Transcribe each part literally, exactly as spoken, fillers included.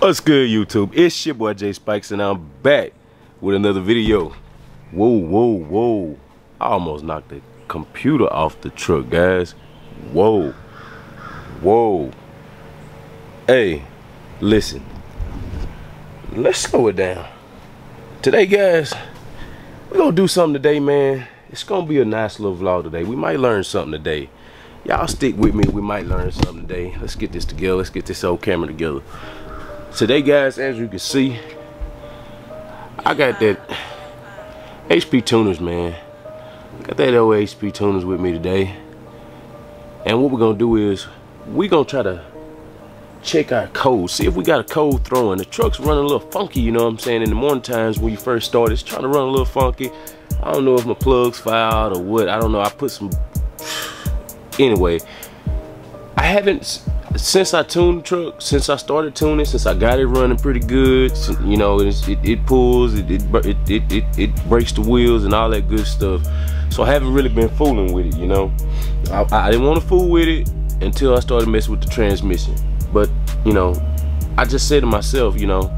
What's good, YouTube? It's your boy Jspikes, and I'm back with another video. Whoa, whoa, whoa. I almost knocked the computer off the truck, guys. Whoa. Whoa. Hey, listen. Let's slow it down. Today, guys, we're going to do something today, man. It's going to be a nice little vlog today. We might learn something today. Y'all stick with me. We might learn something today. Let's get this together. Let's get this old camera together. Today, guys, as you can see, I got that H P Tuners, man. I got that old H P Tuners with me today. And what we're going to do is we're going to try to check our cold. See if we got a cold throwing. The truck's running a little funky, you know what I'm saying? In the morning times when you first start, it's trying to run a little funky. I don't know if my plug's fouled or what. I don't know. I put some... Anyway, I haven't... Since I tuned the truck, since I started tuning, since I got it running pretty good, you know, it, it, it pulls, it it, it it it breaks the wheels and all that good stuff. So I haven't really been fooling with it, you know. I, I didn't want to fool with it until I started messing with the transmission. But, you know, I just said to myself, you know,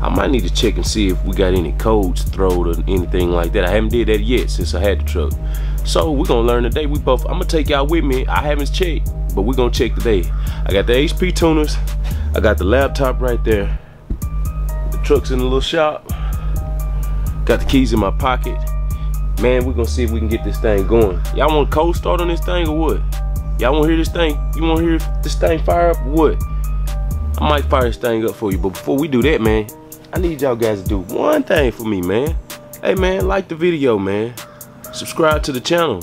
I might need to check and see if we got any codes thrown or anything like that. I haven't did that yet since I had the truck. So we're going to learn today. We both, I'm going to take y'all with me. I haven't checked, but we're gonna check today. I got the H P Tuners, I got the laptop right there, the truck's in the little shop, got the keys in my pocket. Man, we're gonna see if we can get this thing going. Y'all want a cold start on this thing or what? Y'all wanna hear this thing? You wanna hear this thing fire up or what? I might fire this thing up for you, but before we do that, man, I need y'all guys to do one thing for me, man. Hey, man, like the video, man. Subscribe to the channel.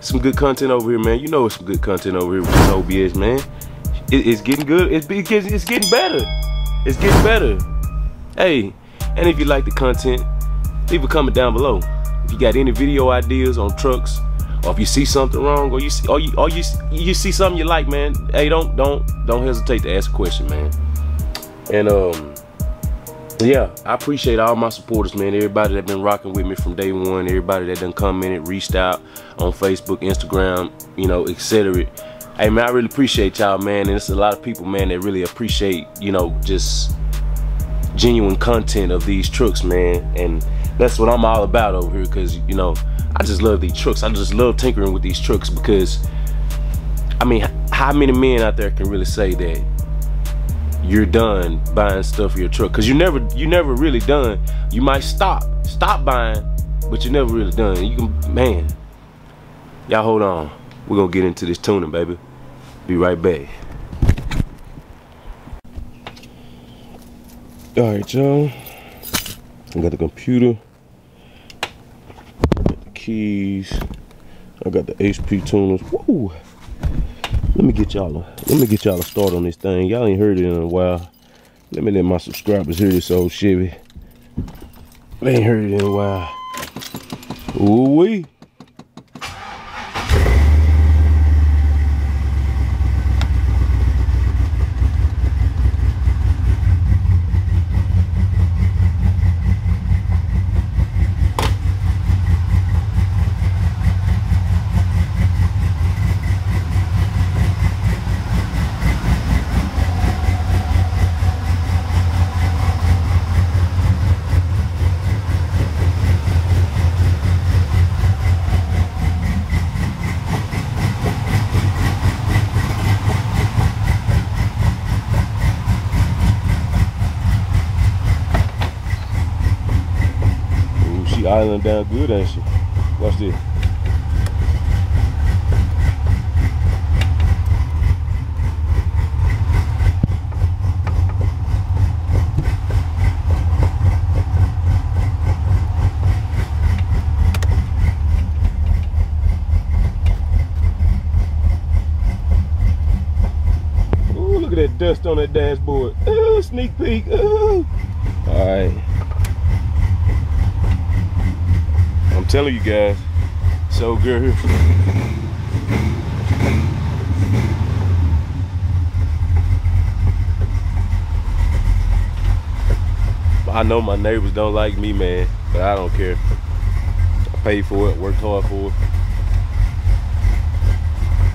Some good content over here, man. You know it's some good content over here with this O B S, man. It, it's getting good. It's, it gets, it's getting better. It's getting better. Hey, and if you like the content, leave a comment down below. If you got any video ideas on trucks, or if you see something wrong, or you see, or you, or you, you see something you like, man. Hey, don't, don't, don't hesitate to ask a question, man. And um, yeah, I appreciate all my supporters, man. Everybody that been rocking with me from day one, everybody that done commented, reached out on Facebook, Instagram, you know, et cetera. Hey, man, I really appreciate y'all, man. And it's a lot of people, man, that really appreciate, you know, just genuine content of these trucks, man. And that's what I'm all about over here, because, you know, I just love these trucks. I just love tinkering with these trucks because, I mean, how many men out there can really say that you're done buying stuff for your truck? Because you never you never really done. You might stop stop buying, but you're never really done. You can, man, y'all hold on, we're gonna get into this tuning, baby. Be right back. All right, y'all, I got the computer, I got the keys, I got the H P Tuners. Whoa. Let me get y'all let me get y'all a start on this thing. Y'all ain't heard it in a while. Let me let my subscribers hear this old Chevy. They ain't heard it in a while. Ooh wee. Island down good, ain't she? Watch this. Ooh, look at that dust on that dashboard. Ooh, sneak peek. Ooh. All right. Telling you guys, so good. I know my neighbors don't like me, man, but I don't care. I paid for it, worked hard for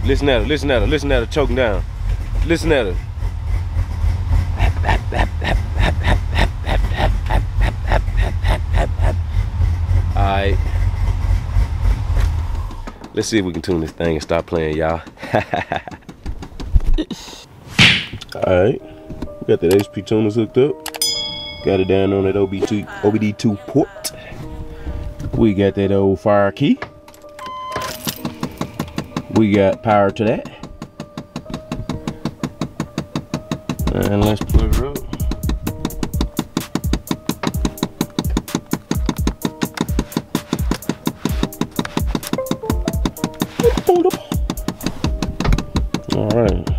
it. Listen at her, listen at her, listen at her choking down. Listen at her. Alright. Let's see if we can tune this thing and stop playing, y'all. Alright. We got the H P Tuners hooked up. Got it down on that O B D two port. We got that old fire key. We got power to that. And let's plug her up. All right.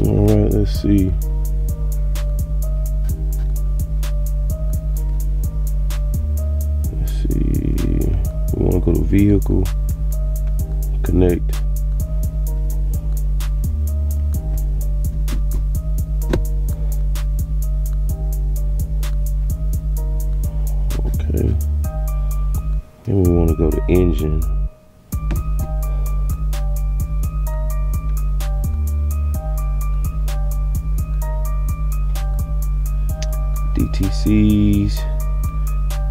All right, let's see. Let's see. We want to go to vehicle, connect. Then we want to go to engine. D T Cs.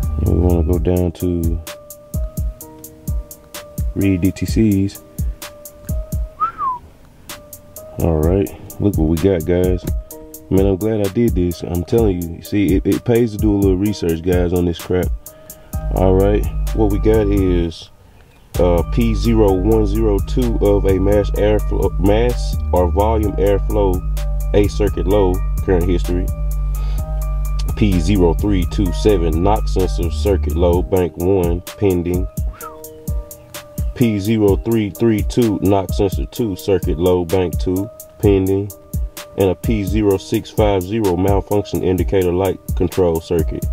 And we want to go down to read D T Cs. Alright, look what we got, guys. Man, I'm glad I did this. I'm telling you, see, it, it pays to do a little research, guys, on this crap. Alright, what we got is uh, P zero one zero two of a mass airflow, mass or volume airflow, A circuit low, current history. P zero three two seven knock sensor circuit low, bank one, pending. P zero three three two knock sensor two circuit low, bank two, pending. And a P zero six five zero malfunction indicator light control circuit.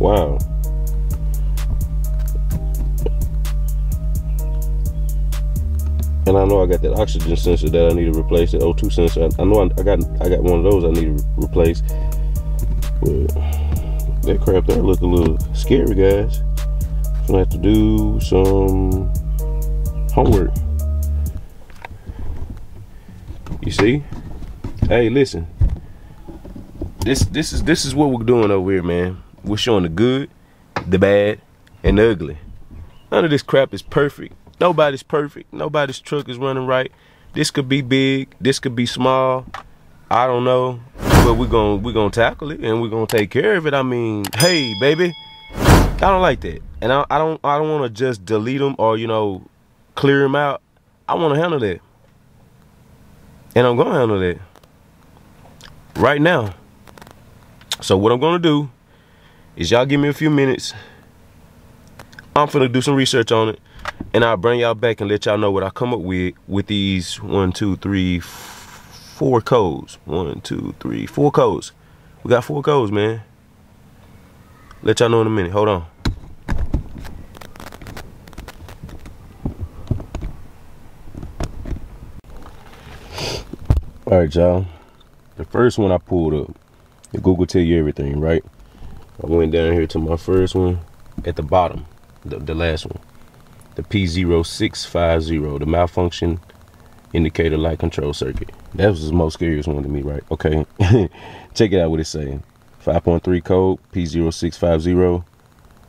Wow. And I know I got that oxygen sensor that I need to replace, that O two sensor. I, I know I, I got I got one of those I need to re replace. But that crap there look a little scary, guys. I'm gonna have to do some homework. You see? Hey, listen. This this is this is what we're doing over here, man. We're showing the good, the bad, and the ugly. None of this crap is perfect. Nobody's perfect. Nobody's truck is running right. This could be big. This could be small. I don't know. But we're going we're gonna tackle it, and we're going to take care of it. I mean, hey, baby. I don't like that. And I, I don't, I don't want to just delete them or, you know, clear them out. I want to handle that. And I'm going to handle that right now. So what I'm going to do is y'all give me a few minutes. I'm finna do some research on it, and I'll bring y'all back and let y'all know what I come up with with these one, two, three, four codes. One, two, three, four codes. We got four codes, man. Let y'all know in a minute. Hold on. All right, y'all. The first one I pulled up. Google tell you everything, right? I went down here to my first one at the bottom, the, the last one, the P zero six five zero, the malfunction indicator light control circuit. That was the most scariest one to me, right? Okay, check it out what it's saying. five point three code P zero six five zero.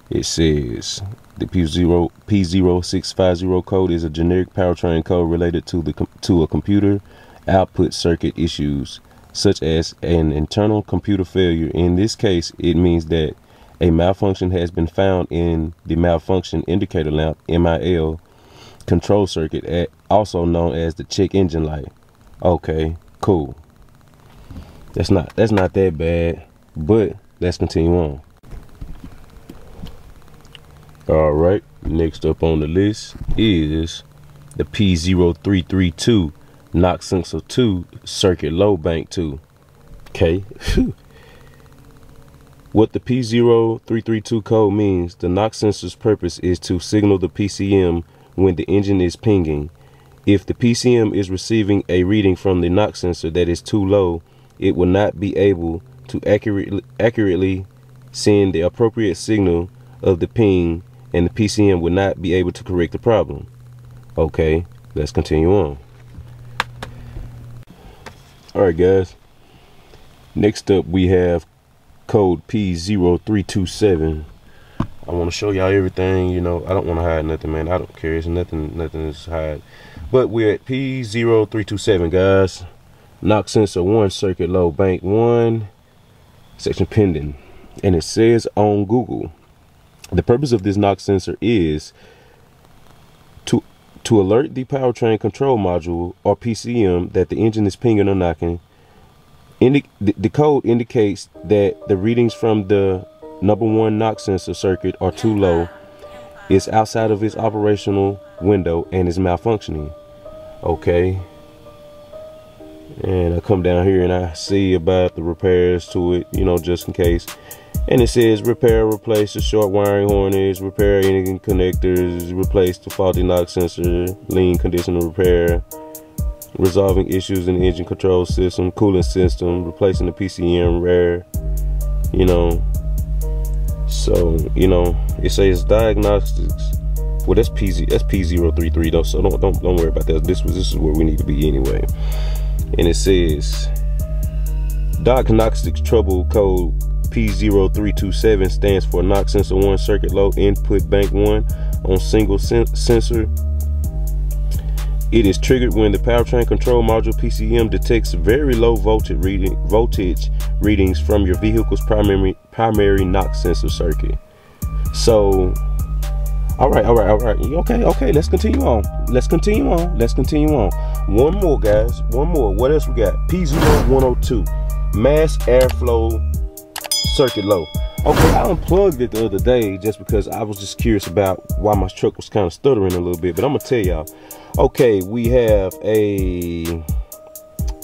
It says the P zero P zero six five zero code is a generic powertrain code related to the to a computer output circuit issues, such as an internal computer failure. In this case, it means that a malfunction has been found in the malfunction indicator lamp M I L control circuit, also known as the check engine light. Okay, cool. That's not that's not that bad, but let's continue on. All right, next up on the list is the P zero three three two. Knock sensor two, circuit low, bank two. Okay. What the P zero three three two code means, the knock sensor's purpose is to signal the P C M when the engine is pinging. If the P C M is receiving a reading from the knock sensor that is too low, it will not be able to accurately, accurately send the appropriate signal of the ping, and the P C M will not be able to correct the problem. Okay, let's continue on. Alright guys, next up we have code P zero three two seven. I want to show y'all everything, you know. I don't want to hide nothing, man. I don't care. It's nothing, nothing is hide. But we're at P zero three two seven, guys. Knock sensor one, circuit low, bank one, section pending. And it says on Google, the purpose of this knock sensor is to to alert the powertrain control module or P C M that the engine is pinging or knocking. Indi the, the code indicates that the readings from the number one knock sensor circuit are too low, it's outside of its operational window, and is malfunctioning. Okay, and I come down here and I see about the repairs to it, you know, just in case. And it says repair, replace the short wiring harness, repair any connectors, replace the faulty knock sensor, lean condition repair, resolving issues in the engine control system, cooling system, replacing the P C M rear, you know. So, you know, it says diagnostics. Well, that's P Z, that's P zero three three though, so don't don't don't worry about that. This was this is where we need to be anyway. And it says diagnostics trouble code P zero three two seven stands for knock sensor one, circuit low, input bank one on single sen sensor. It is triggered when the powertrain control module P C M detects very low voltage reading voltage readings from your vehicle's primary primary knock sensor circuit. So, all right, all right, all right. Okay, okay. Let's continue on. Let's continue on. Let's continue on. One more, guys. One more. What else we got? P zero one zero two, mass airflow circuit low. Okay, I unplugged it the other day just because I was just curious about why my truck was kind of stuttering a little bit. But I'm gonna tell y'all. Okay, we have a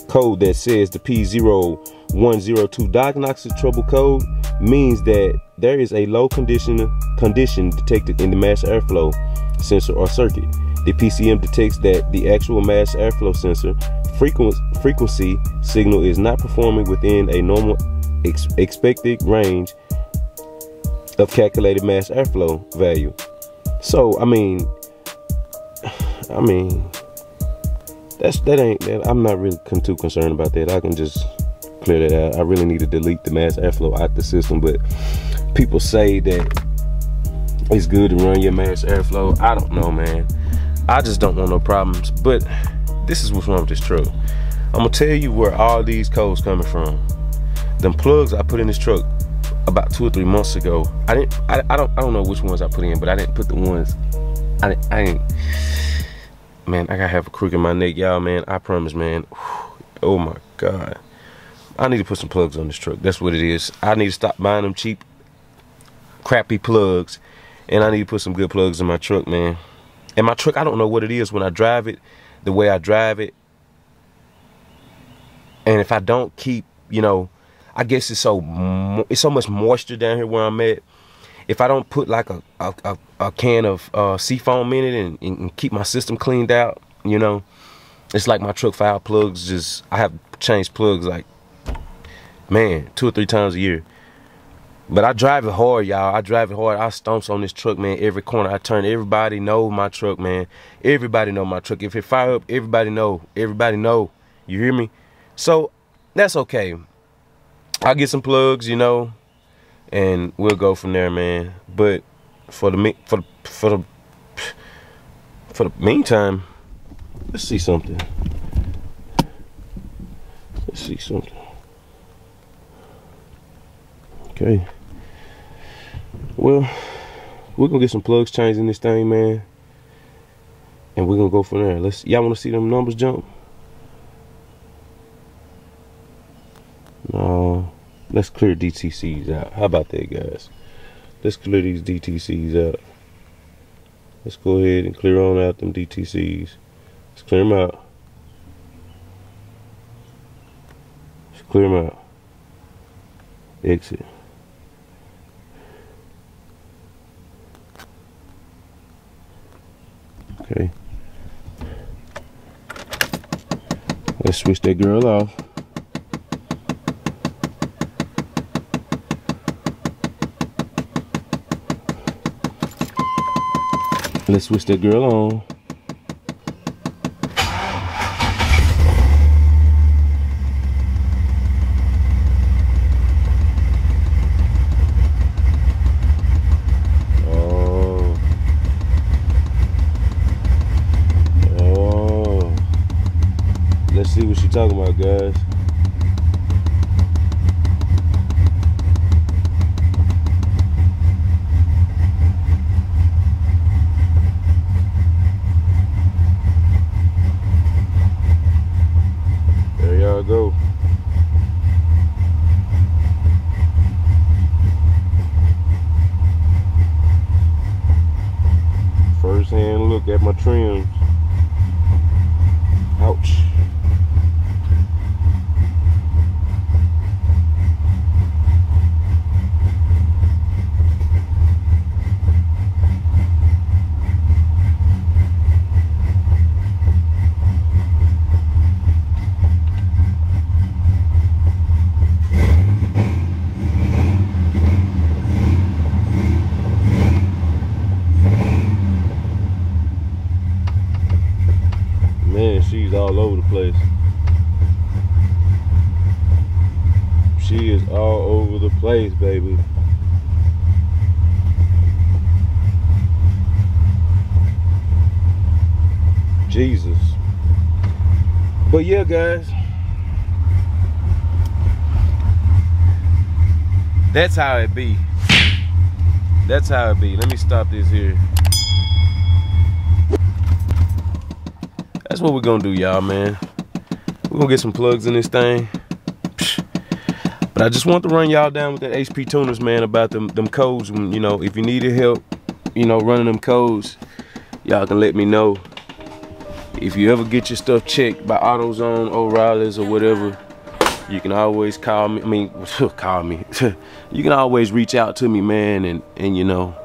code that says the P zero one zero two diagnostic trouble code means that there is a low condition condition detected in the mass airflow sensor or circuit. The P C M detects that the actual mass airflow sensor frequency frequency signal is not performing within a normal ex expected range of calculated mass airflow value. So I mean, I mean, that's that ain't that. I'm not really con too concerned about that. I can just clear that out. I really need to delete the mass airflow out the system, but people say that it's good to run your mass airflow. I don't know, man. I just don't want no problems. But this is what's wrong with this truck. I'm gonna tell you where all these codes coming from. Them plugs I put in this truck about two or three months ago. I didn't. I, I don't. I don't know which ones I put in, but I didn't put the ones. I didn't. I didn't Man, I gotta have a crook in my neck, y'all, man. I promise, man. Whew. Oh my God. I need to put some plugs on this truck. That's what it is. I need to stop buying them cheap, crappy plugs. And I need to put some good plugs in my truck, man. And my truck, I don't know what it is when I drive it, the way I drive it. And if I don't keep, you know, I guess it's so, it's so much moisture down here where I'm at. If I don't put like a a, a can of uh, seafoam in it and, and keep my system cleaned out, you know, it's like my truck fire plugs. Just I have changed plugs like, man, two or three times a year. But I drive it hard, y'all. I drive it hard. I stomps on this truck, man. Every corner I turn, everybody know my truck, man. Everybody know my truck. If it fire up, everybody know. Everybody know. You hear me? So that's okay. I'll get some plugs, you know. And we'll go from there, man. But for the for the, for the for the meantime, let's see something. Let's see something. Okay. Well, we're gonna get some plugs changed in this thing, man. And we're gonna go from there. Let's. Y'all wanna see them numbers jump? No. Let's clear D T Cs out. How about that, guys? Let's clear these D T Cs out. Let's go ahead and clear on out them D T Cs. Let's clear them out. Let's clear them out. Exit. Okay. Let's switch that girl off. Let's switch that girl on. you talking about, guys. There y'all go. First hand look at my trims. Ouch. She's all over the place. She is all over the place, baby. Jesus. But yeah, guys, that's how it be. That's how it be. Let me stop this here. That's what we're gonna do, y'all, man. We're gonna get some plugs in this thing. But I just want to run y'all down with that H P Tuners, man, about them them codes. When, you know, if you needed help, you know, running them codes, y'all can let me know. If you ever get your stuff checked by AutoZone, O'Reilly's, or whatever, you can always call me. I mean, call me. You can always reach out to me, man, and and you know,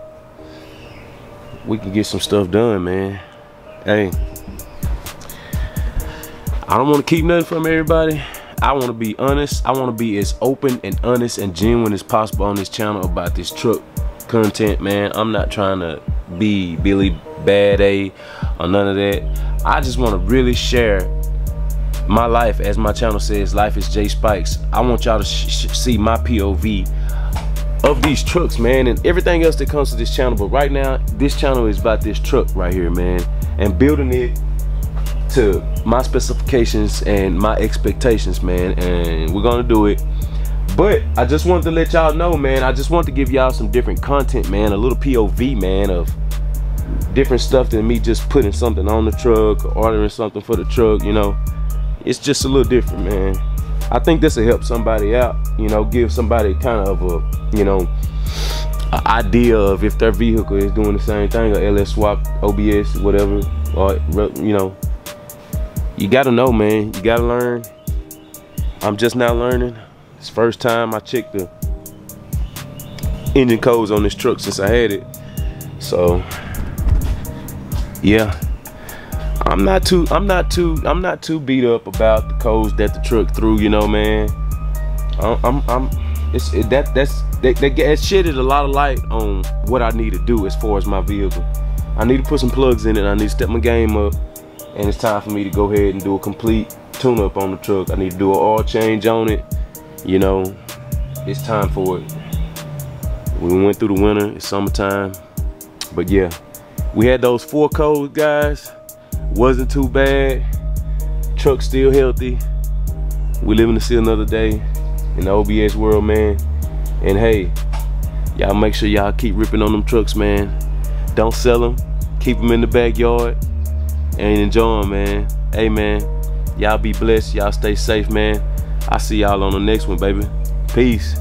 we can get some stuff done, man. Hey. I don't want to keep nothing from everybody. I want to be honest. I want to be as open and honest and genuine as possible on this channel about this truck content, man. I'm not trying to be Billy Bad A or none of that. I just want to really share my life. As my channel says, life is Jspikes. I want y'all to sh sh see my P O V of these trucks, man, and everything else that comes to this channel. But right now, this channel is about this truck right here, man, and building it to my specifications and my expectations, man, and we're gonna do it. But I just wanted to let y'all know, man, I just want to give y'all some different content, man, a little P O V, man, of different stuff than me just putting something on the truck or ordering something for the truck. You know, it's just a little different, man. I think this will help somebody out, you know, give somebody kind of a, you know, a idea of if their vehicle is doing the same thing, or L S swap, O B S, whatever, or, you know, you gotta know, man. You gotta learn. I'm just now learning. It's the first time I checked the engine codes on this truck since I had it. So yeah, I'm not too, I'm not too, I'm not too beat up about the codes that the truck threw. You know, man. I'm, I'm, I'm it's it, that that's that, that, that shedded a lot of light on what I need to do as far as my vehicle. I need to put some plugs in it. I need to step my game up. And it's time for me to go ahead and do a complete tune-up on the truck. I need to do an oil change on it. You know, it's time for it. We went through the winter, it's summertime. But yeah, we had those four codes, guys. Wasn't too bad. Truck still healthy. We're living to see another day in the O B S world, man. And hey, y'all make sure y'all keep ripping on them trucks, man. Don't sell them. Keep them in the backyard. And enjoy, man. Hey, man, y'all be blessed. Y'all stay safe, man. I'll see y'all on the next one, baby. Peace.